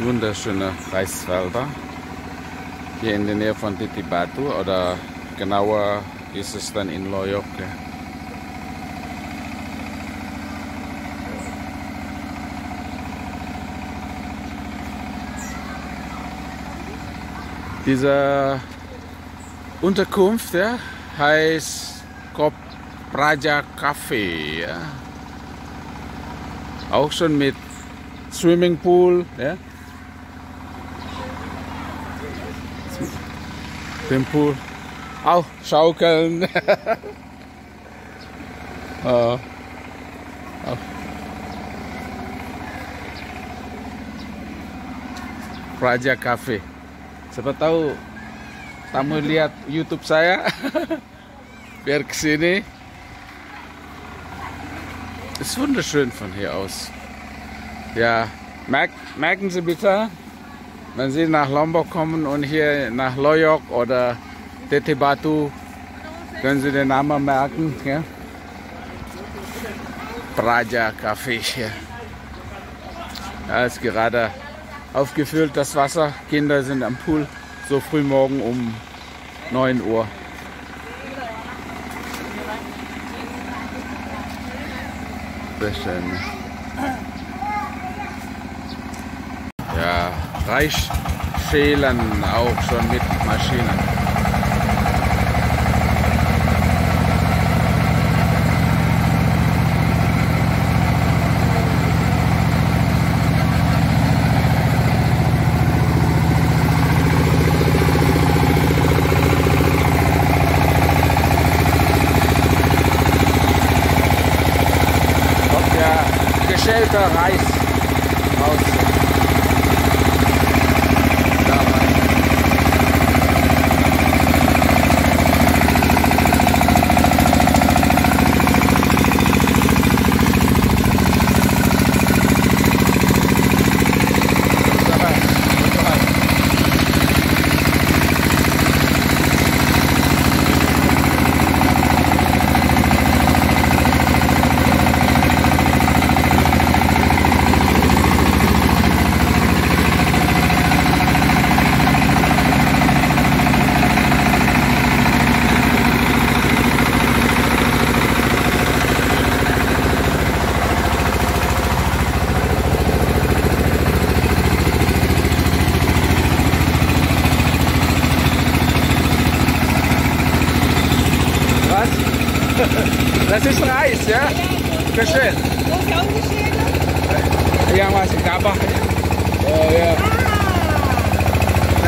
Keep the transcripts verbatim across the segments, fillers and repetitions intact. wunderschöne Reisfelder hier in der Nähe von Tetebatu, oder genauer ist es dann in Loyok. Diese Unterkunft ja, heißt Praja Café. Ja. Auch schon mit Swimmingpool. Ja. Den Pool. Auch schaukeln. Oh. Oh. Praja Café. Siapa tahu tamu lihat YouTube saya biar kesini. Ist wunderschön von hier aus. Ja, merken Sie bitte, wenn Sie nach Lombok kommen und hier nach Loyok oder Tetebatu, können Sie den Namen merken. Ja? Praja Café hier. Da ist gerade aufgefüllt das Wasser. Kinder sind am Pool, so früh morgen um neun Uhr. Sehr schön. Ja, Reis schälen auch schon mit Maschinen. Kommt der geschälte Reis raus. Das ist Reis, ja? Geschält. Wo ist ja auch geschält? Ja, was ich da mache. Oh, ja.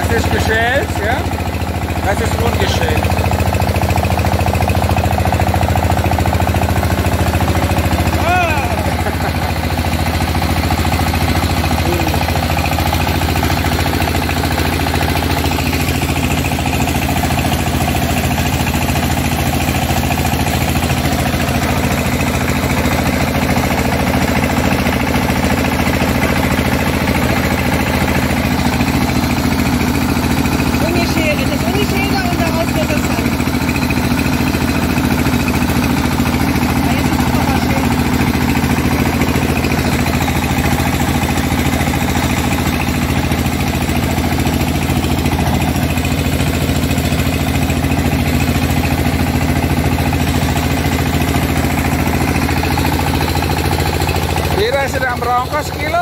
Das ist geschält, ja? Das ist ungeschält. Sedang berongkos kilo,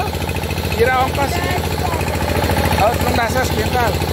kira ongkos, harus mendasar sekitar.